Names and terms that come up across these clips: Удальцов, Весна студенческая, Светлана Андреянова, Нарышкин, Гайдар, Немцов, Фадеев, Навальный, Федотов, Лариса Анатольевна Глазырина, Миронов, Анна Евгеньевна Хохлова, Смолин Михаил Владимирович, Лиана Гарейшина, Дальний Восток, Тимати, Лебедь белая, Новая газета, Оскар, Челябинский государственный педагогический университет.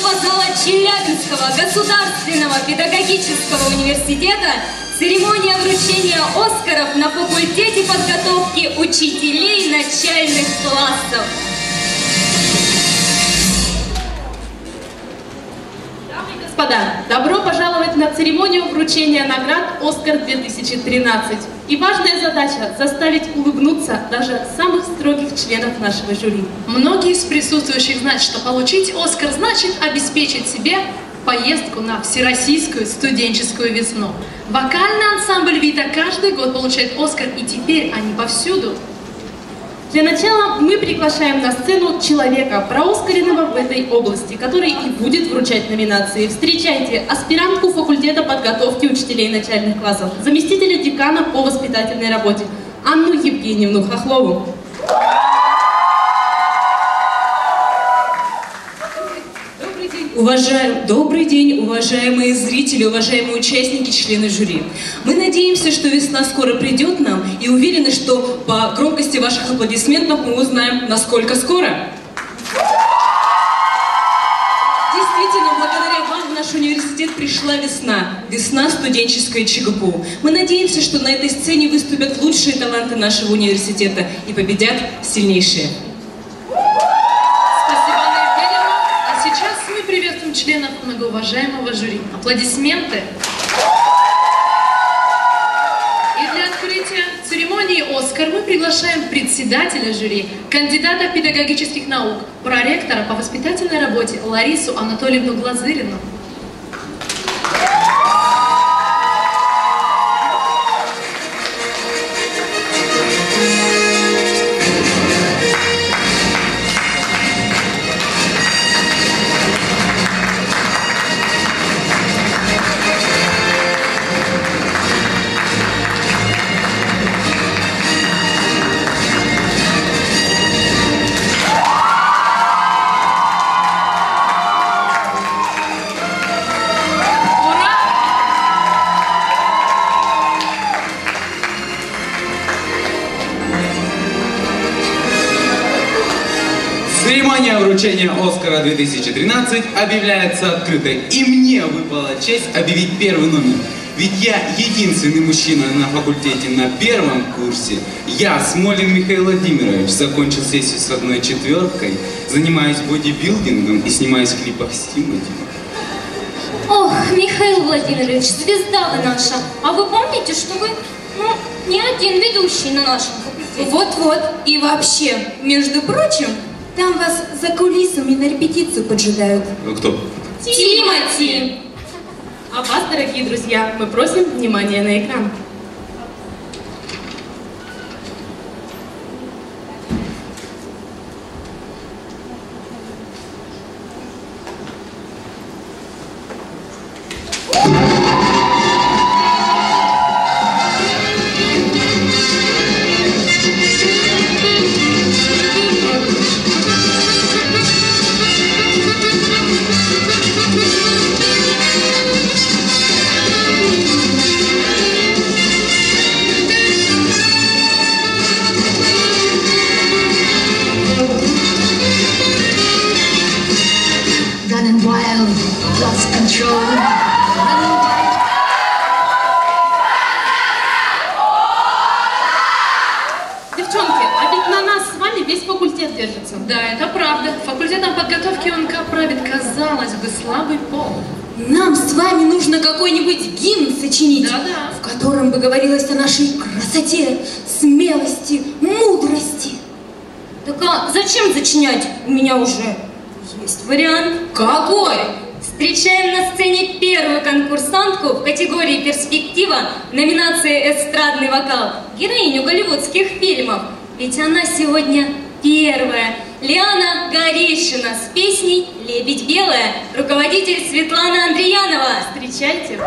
вокзала Челябинского государственного педагогического университета церемония вручения Оскаров на факультете подготовки учителей начальных классов. Дамы и господа, добро пожаловать на церемонию вручения наград «Оскар-2013». И важная задача – заставить улыбнуться даже самых строгих членов нашего жюри. Многие из присутствующих знают, что получить «Оскар» значит обеспечить себе поездку на Всероссийскую студенческую весну. Вокальный ансамбль «Вита» каждый год получает «Оскар», и теперь они повсюду. Для начала мы приглашаем на сцену человека, прооскаренного в этой области, который и будет вручать номинации. Встречайте аспирантку факультета подготовки учителей начальных классов, заместителя декана по воспитательной работе Анну Евгеньевну Хохлову. Добрый день, уважаемые зрители, уважаемые участники, члены жюри. Мы надеемся, что весна скоро придет нам, и уверены, что по громкости ваших аплодисментов мы узнаем, насколько скоро. Действительно, благодаря вам в наш университет пришла весна. Весна студенческая ЧГПУ. Мы надеемся, что на этой сцене выступят лучшие таланты нашего университета и победят сильнейшие. Членов многоуважаемого жюри. Аплодисменты. И для открытия церемонии «Оскар» мы приглашаем председателя жюри, кандидата педагогических наук, проректора по воспитательной работе Ларису Анатольевну Глазырину. Вручение «Оскара-2013» объявляется открытой. И мне выпала честь объявить первый номер. Ведь я единственный мужчина на факультете на первом курсе. Я, Смолин Михаил Владимирович, закончил сессию с 1/4, занимаюсь бодибилдингом и снимаюсь в клипах с Тимати. Ох, Михаил Владимирович, звезда вы наша. А вы помните, что вы, не один ведущий на нашем факультете? Вот-вот. И вообще, между прочим, там вас за кулисами на репетицию поджидают. Кто? Тимати! А вас, дорогие друзья, мы просим внимания на экран. Номинация «Эстрадный вокал», героиню голливудских фильмов. Ведь она сегодня первая. Лиана Гарейшина с песней «Лебедь белая». Руководитель Светлана Андреянова. Встречайте.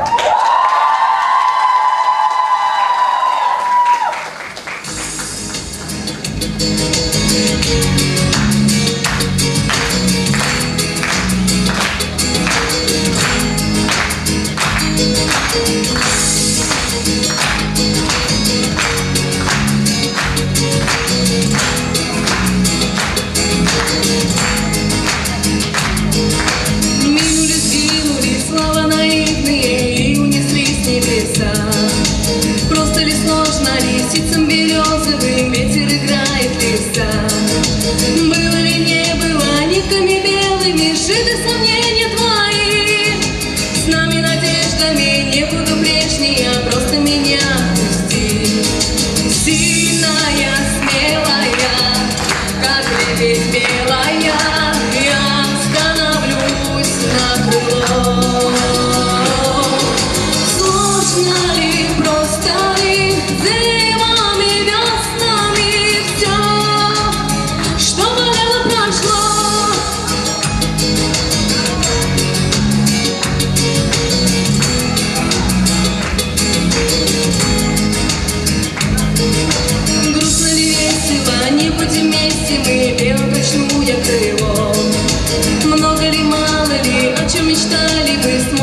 будем вместе мы, белым почему я крылом. Много ли, мало ли, о чем мечтали вы с